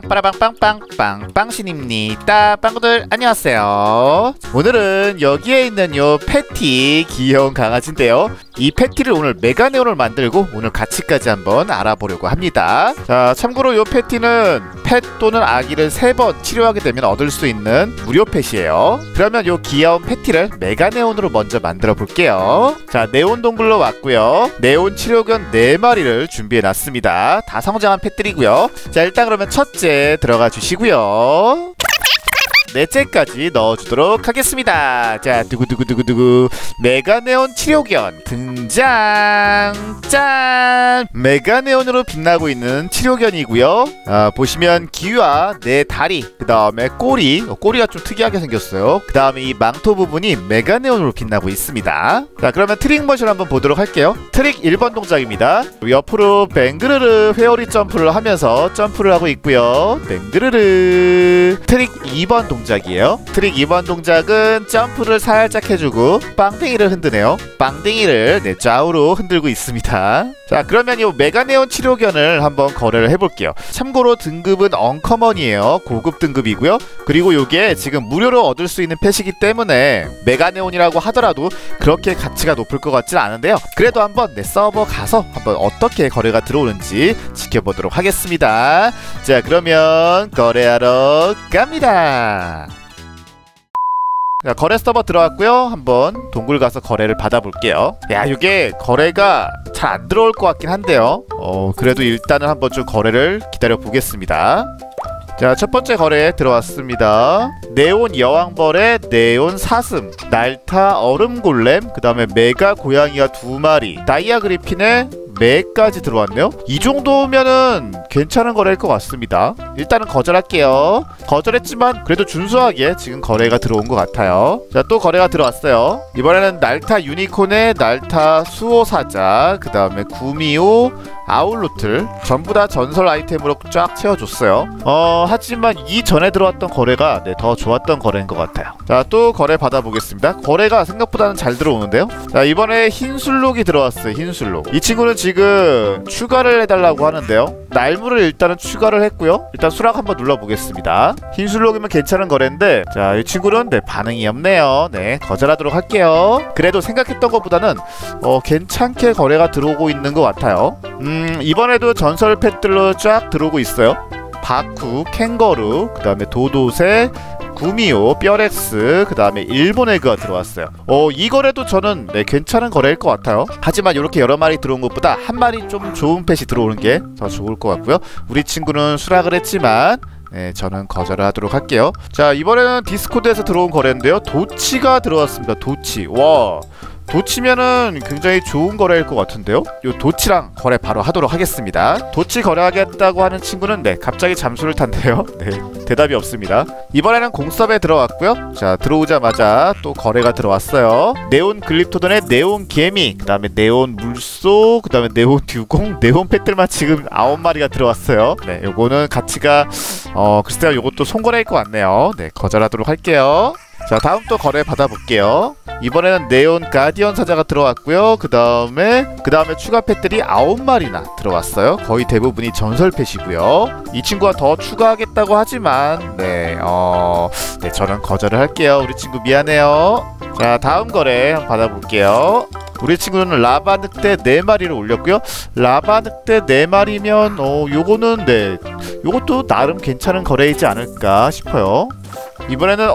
빵빠라빵빵빵빵 빵신입니다. 빵구들 안녕하세요. 오늘은 여기에 있는 요 패티, 귀여운 강아지인데요, 이 패티를 오늘 메가네온을 만들고 오늘 가치까지 한번 알아보려고 합니다. 자, 참고로 요 패티는 펫 또는 아기를 3번 치료하게 되면 얻을 수 있는 무료 펫이에요. 그러면 요 귀여운 패티를 메가네온으로 먼저 만들어 볼게요. 자, 네온 동굴로 왔고요, 네온 치료견 4마리를 준비해놨습니다. 다 성장한 펫들이고요. 자, 일단 그러면 첫째 들어가 주시고요, 넷째까지 넣어주도록 하겠습니다. 자, 두구두구두구두구, 메가네온 치료견 등장! 짠! 메가네온으로 빛나고 있는 치료견이고요. 보시면 귀와 네 다리, 그 다음에 꼬리, 꼬리가 좀 특이하게 생겼어요. 그 다음에 이 망토 부분이 메가네온으로 빛나고 있습니다. 자, 그러면 트릭 머신을 한번 보도록 할게요. 트릭 1번 동작입니다. 옆으로 뱅그르르 회오리 점프를 하면서 점프를 하고 있고요. 뱅그르르. 트릭 2번 동작. 트릭 2번 동작은 점프를 살짝 해주고 빵댕이를 흔드네요. 빵댕이를 네, 좌우로 흔들고 있습니다. 자, 그러면 이 메가네온 치료견을 한번 거래를 해볼게요. 참고로 등급은 언커먼이에요. 고급 등급이고요. 그리고 요게 지금 무료로 얻을 수 있는 펫이기 때문에 메가네온이라고 하더라도 그렇게 가치가 높을 것 같진 않은데요. 그래도 한번 내 서버 가서 한번 어떻게 거래가 들어오는지 지켜보도록 하겠습니다. 자, 그러면 거래하러 갑니다. 자, 거래 서버 들어왔고요. 한번 동굴 가서 거래를 받아볼게요. 야, 이게 거래가 잘 안 들어올 것 같긴 한데요. 그래도 일단은 한번 좀 거래를 기다려 보겠습니다. 자, 첫번째 거래에 들어왔습니다. 네온 여왕벌의 네온 사슴, 날타 얼음골렘, 그 다음에 메가 고양이와 2마리, 다이아 그리핀의 매까지 들어왔네요. 이 정도면은 괜찮은 거래일 것 같습니다. 일단은 거절할게요. 거절했지만 그래도 준수하게 지금 거래가 들어온 것 같아요. 자, 또 거래가 들어왔어요. 이번에는 날타 유니콘의 날타 수호사자, 그 다음에 구미호, 아울루틀, 전부 다 전설 아이템으로 쫙 채워줬어요. 하지만 이전에 들어왔던 거래가 더 좋았던 거래인 것 같아요. 자, 또 거래 받아보겠습니다. 거래가 생각보다는 잘 들어오는데요. 자, 이번에 흰술록이 들어왔어요. 흰술록. 이 친구는 지금 추가를 해달라고 하는데요, 날무를 일단은 추가를 했고요. 일단 수락 한번 눌러보겠습니다. 흰술록이면 괜찮은 거래인데, 자, 이 친구는 네, 반응이 없네요. 네, 거절하도록 할게요. 그래도 생각했던 것보다는 괜찮게 거래가 들어오고 있는 것 같아요. 이번에도 전설 펫들로 쫙 들어오고 있어요. 바쿠, 캥거루, 그 다음에 도도새, 구미호, 뼈렉스, 그 다음에 일본 에그가 들어왔어요. 이 거래도 저는 네, 괜찮은 거래일 것 같아요. 하지만 이렇게 여러 마리 들어온 것보다 한 마리 좀 좋은 펫이 들어오는 게 더 좋을 것 같고요. 우리 친구는 수락을 했지만 네, 저는 거절을 하도록 할게요. 자, 이번에는 디스코드에서 들어온 거래인데요, 도치가 들어왔습니다. 도치. 와, 도치면은 굉장히 좋은 거래일 것 같은데요. 요 도치랑 거래 바로 하도록 하겠습니다. 도치 거래하겠다고 하는 친구는 네, 갑자기 잠수를 탄대요. 네, 대답이 없습니다. 이번에는 공섭에 들어왔고요. 자, 들어오자마자 또 거래가 들어왔어요. 네온 글립토돈의 네온 개미, 그 다음에 네온 물소, 그 다음에 네온 듀공, 네온 펫들만 지금 9마리가 들어왔어요. 네, 요거는 가치가 글쎄요, 요것도 손거래일 것 같네요. 네, 거절하도록 할게요. 자, 다음 또 거래 받아볼게요. 이번에는 네온 가디언 사자가 들어왔고요. 그 다음에 추가 펫들이 9마리나 들어왔어요. 거의 대부분이 전설 펫이고요. 이 친구가 더 추가하겠다고 하지만 네, 네, 저는 거절을 할게요. 우리 친구 미안해요. 자, 다음 거래 한번 받아볼게요. 우리 친구는 라바 늑대 4마리를 올렸고요. 라바 늑대 4마리면 요거는 네, 요것도 나름 괜찮은 거래이지 않을까 싶어요. 이번에는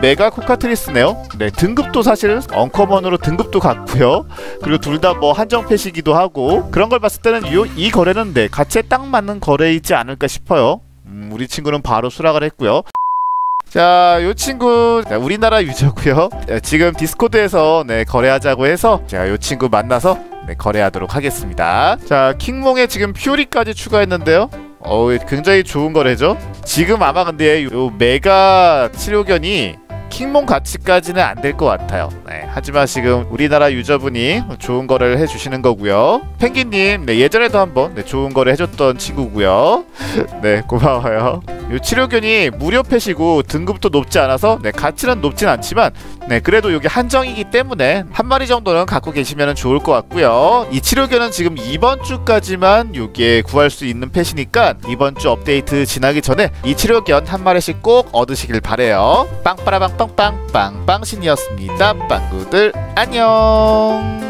메가 코카트리스네요. 네, 등급도 사실 언커먼으로 등급도 같고요. 그리고 둘 다 뭐 한정패시기도 하고, 그런 걸 봤을 때는 이 거래는 네, 가치에 딱 맞는 거래이지 않을까 싶어요. 우리 친구는 바로 수락을 했고요. 자, 요 친구 우리나라 유저고요. 지금 디스코드에서 네, 거래하자고 해서 제가 요 친구 만나서 네, 거래하도록 하겠습니다. 자, 킹몽에 지금 퓨리까지 추가했는데요. 굉장히 좋은 거래죠. 지금 아마 근데 요 메가 치료견이 킹몽 가치까지는 안 될 것 같아요. 네, 하지만 지금 우리나라 유저분이 좋은 거래를 해주시는 거고요. 펭귄님, 네, 예전에도 한번 네, 좋은 거래 해줬던 친구고요. 네, 고마워요. 요 치료균이 무료 펫이고 등급도 높지 않아서 네, 가치는 높진 않지만 네, 그래도 여기 한정이기 때문에 한 마리 정도는 갖고 계시면 좋을 것 같고요. 이 치료균은 지금 이번 주까지만 여기에 구할 수 있는 펫이니까 이번 주 업데이트 지나기 전에 이 치료균 한 마리씩 꼭 얻으시길 바래요. 빵빠라빵빵빵빵 빵신이었습니다. 빵구들 안녕.